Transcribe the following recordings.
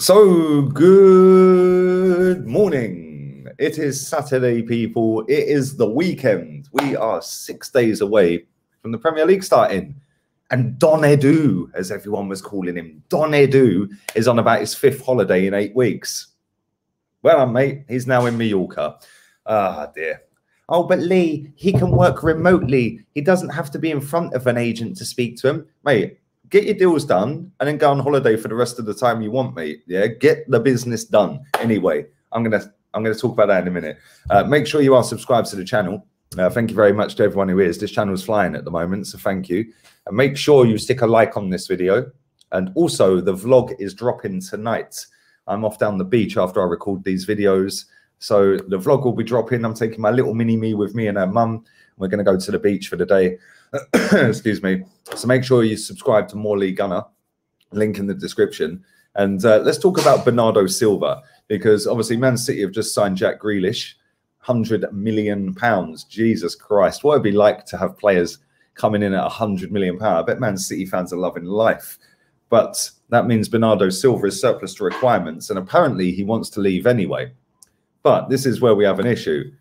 So, good morning. It is Saturday, people. It is the weekend. We are 6 days away from the Premier League starting. And Don Edu, as everyone was calling him, Don Edu is on about his fifth holiday in 8 weeks. Well done, mate. He's now in Mallorca. Ah, dear. Oh, but Lee, he can work remotely. He doesn't have to be in front of an agent to speak to him. Mate, get your deals done and then go on holiday for the rest of the time you want, mate. Yeah, get the business done. Anyway, I'm gonna talk about that in a minute. Make sure you are subscribed to the channel. Thank you very much to everyone who is. This channel is flying at the moment, so thank you. And make sure you stick a like on this video. And also, the vlog is dropping tonight. I'm off down the beach after I record these videos, so the vlog will be dropping. I'm taking my little mini me with me and her mum. We're going to go to the beach for the day. Excuse me. So make sure you subscribe to More Lee Gunner. Link in the description. And let's talk about Bernardo Silva, because obviously Man City have just signed Jack Grealish. £100 million. Jesus Christ. What would it be like to have players coming in at £100 million? I bet Man City fans are loving life. But that means Bernardo Silva is surplus to requirements, and apparently he wants to leave anyway. But this is where we have an issue.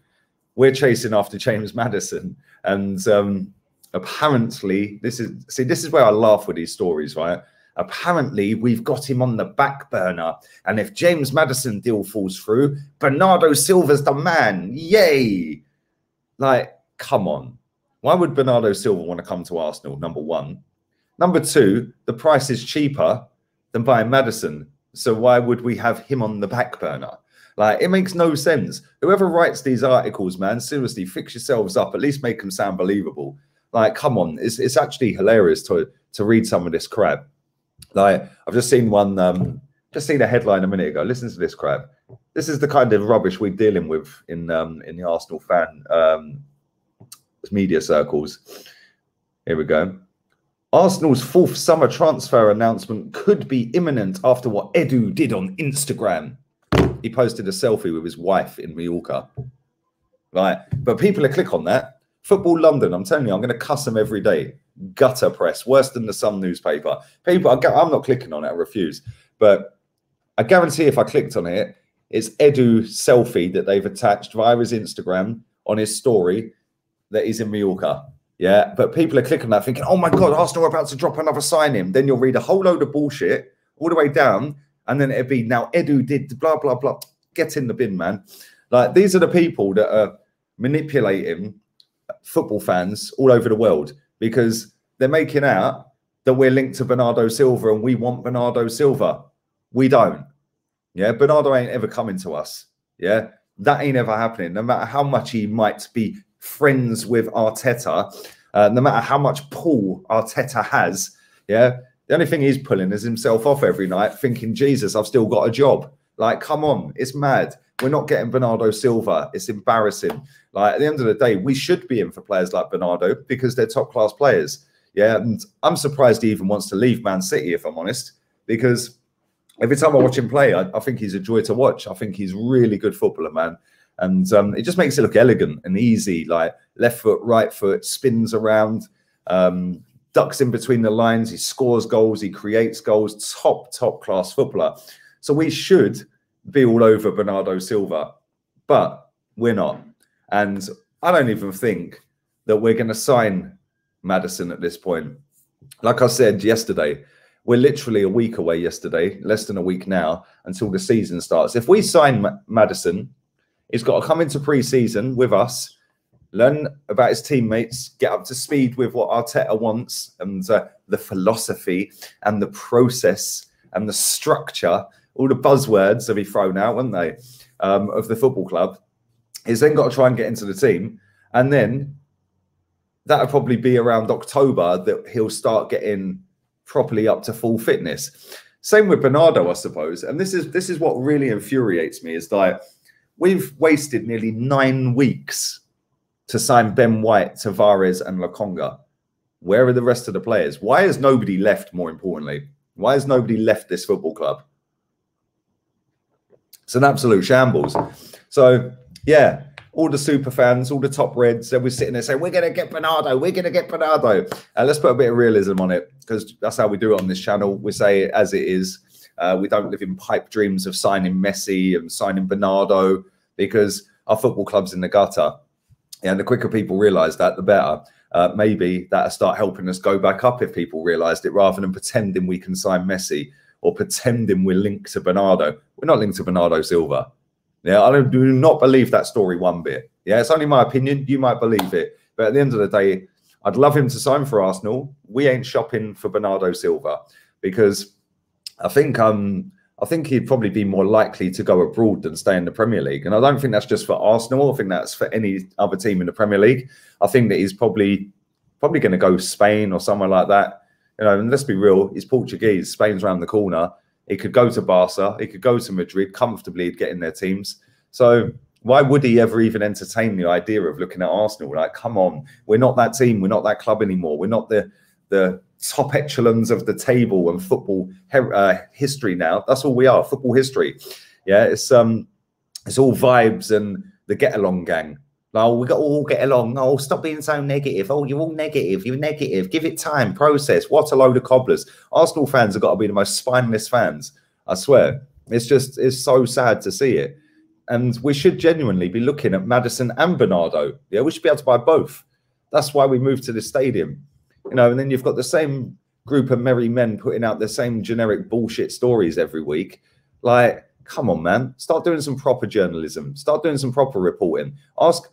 We're chasing after James Maddison, and apparently this is where I laugh with these stories, right? Apparently we've got him on the back burner, and if James Maddison deal falls through, Bernardo Silva's the man. Yay! Like, come on. Why would Bernardo Silva want to come to Arsenal, number one? Number two, the price is cheaper than buying Maddison, so why would we have him on the back burner? Like, it makes no sense. Whoever writes these articles, man, seriously, fix yourselves up. At least make them sound believable. Like, come on. It's actually hilarious to read some of this crap. Like, I've just seen one, just seen a headline a minute ago. Listen to this crap. This is the kind of rubbish we're dealing with in the Arsenal fan media circles. Here we go. Arsenal's fourth summer transfer announcement could be imminent after what Edu did on Instagram. He posted a selfie with his wife in Mallorca. Right. But people are click on that. Football London, I'm telling you, I'm going to cuss them every day. Gutter press, worse than the Sun newspaper. People, I'm not clicking on it, I refuse. But I guarantee if I clicked on it, it's Edu's selfie that they've attached via his Instagram on his story that he's in Mallorca. Yeah. But people are clicking on that thinking, oh my God, Arsenal are about to drop another signing. Then you'll read a whole load of bullshit all the way down. And then it'd be, now Edu did blah, blah, blah. Get in the bin, man. Like, these are the people that are manipulating football fans all over the world, because they're making out that we're linked to Bernardo Silva and we want Bernardo Silva. We don't. Yeah, Bernardo ain't ever coming to us. Yeah, that ain't ever happening. No matter how much he might be friends with Arteta, no matter how much pull Arteta has, yeah, the only thing he's pulling is himself off every night thinking, Jesus, I've still got a job. Like, come on. It's mad. We're not getting Bernardo Silva. It's embarrassing. Like, at the end of the day, we should be in for players like Bernardo because they're top-class players. Yeah, and I'm surprised he even wants to leave Man City, if I'm honest, because every time I watch him play, I think he's a joy to watch. I think he's a really good footballer, man. And it just makes it look elegant and easy, like left foot, right foot, spins around, ducks in between the lines, he scores goals, he creates goals, top-class footballer. So we should be all over Bernardo Silva, but we're not. And I don't even think that we're going to sign Maddison at this point. Like I said yesterday, we're literally a week away yesterday, less than a week now, until the season starts. If we sign Maddison, he's got to come into pre-season with us, learn about his teammates, get up to speed with what Arteta wants and the philosophy and the process and the structure, all the buzzwords that he's thrown out, haven't they, of the football club. He's then got to try and get into the team. And then that'll probably be around October that he'll start getting properly up to full fitness. Same with Bernardo, I suppose. And this is what really infuriates me, is that we've wasted nearly 9 weeks to sign Ben White, Tavares, and Lokonga. Where are the rest of the players? Why has nobody left, more importantly? Why has nobody left this football club? It's an absolute shambles. So, yeah, all the super fans, all the top reds, they're sitting there saying, we're going to get Bernardo, we're going to get Bernardo. Let's put a bit of realism on it, because that's how we do it on this channel. We say it as it is. We don't live in pipe dreams of signing Messi and signing Bernardo, because our football club's in the gutter. And the quicker people realise that, the better. Maybe that'll start helping us go back up if people realised it, rather than pretending we can sign Messi or pretending we're linked to Bernardo. We're not linked to Bernardo Silva. Yeah, I do not believe that story one bit. Yeah, it's only my opinion. You might believe it. But at the end of the day, I'd love him to sign for Arsenal. We ain't shopping for Bernardo Silva, because I think he'd probably be more likely to go abroad than stay in the Premier League. And I don't think that's just for Arsenal. I think that's for any other team in the Premier League. I think that he's probably going to go Spain or somewhere like that. You know, and let's be real, he's Portuguese. Spain's around the corner. He could go to Barca. He could go to Madrid comfortably. He'd get in their teams. So why would he ever even entertain the idea of looking at Arsenal? Like, come on, we're not that team. We're not that club anymore. We're not the top echelons of the table and football history now. That's all we are, football history. Yeah, it's all vibes and the get-along gang. Oh, we got to all get along. Oh, stop being so negative. Oh, you're all negative. You're negative. Give it time. Process. What a load of cobblers. Arsenal fans have got to be the most spineless fans. I swear. It's just, it's so sad to see it. And we should genuinely be looking at Maddison and Bernardo. Yeah, we should be able to buy both. That's why we moved to this stadium. You know, and then you've got the same group of merry men putting out the same generic bullshit stories every week. Like, come on, man. Start doing some proper journalism. Start doing some proper reporting. Ask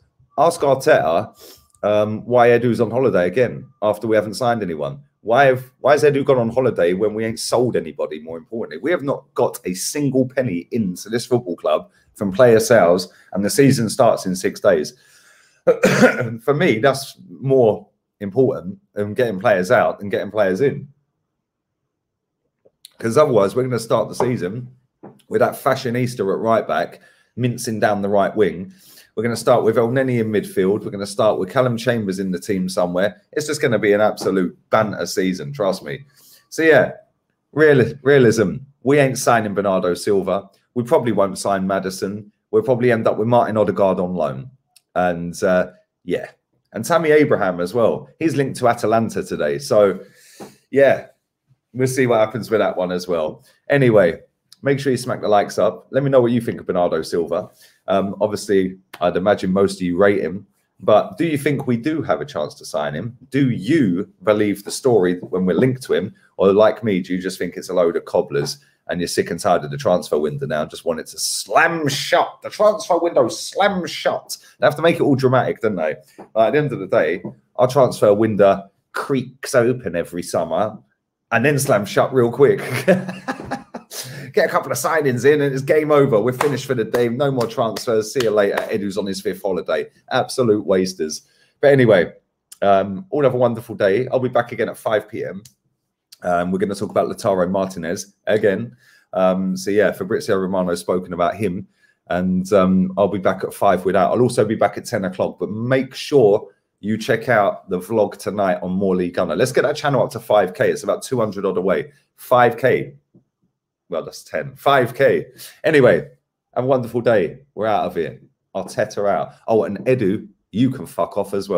Arteta why Edu's on holiday again after we haven't signed anyone. Why has Edu gone on holiday when we ain't sold anybody, more importantly? We have not got a single penny into this football club from player sales, and the season starts in 6 days. For me, that's more important than getting players out and getting players in. Because otherwise, we're going to start the season with that fashionista at right back, mincing down the right wing. We're going to start with Elneny in midfield. We're going to start with Callum Chambers in the team somewhere. It's just going to be an absolute banter season, trust me. So, yeah, realism. We ain't signing Bernardo Silva. We probably won't sign Maddison. We'll probably end up with Martin Odegaard on loan. And, yeah. And Tammy Abraham as well. He's linked to Atalanta today. So, yeah, we'll see what happens with that one as well. Anyway, make sure you smack the likes up. Let me know what you think of Bernardo Silva. Obviously, I'd imagine most of you rate him. But do you think we do have a chance to sign him? Do you believe the story when we're linked to him? Or like me, do you just think it's a load of cobblers and you're sick and tired of the transfer window now and just want it to slam shut? The transfer window slam shut. They have to make it all dramatic, don't they? At the end of the day, our transfer window creaks open every summer and then slam shut real quick. Get a couple of signings in and it's game over. We're finished for the day. No more transfers. See you later. Edu's on his 5th holiday. Absolute wasters. But anyway, all have a wonderful day. I'll be back again at 5 p.m. We're going to talk about Lautaro Martinez again. So, yeah, Fabrizio Romano's spoken about him. And I'll be back at 5 with that. I'll also be back at 10 o'clock. But make sure you check out the vlog tonight on More Lee Gunner. Let's get that channel up to 5K. It's about 200 odd away. 5K. Well, that's 10. 5K. Anyway, have a wonderful day. We're out of here. Arteta out. Oh, and Edu, you can fuck off as well.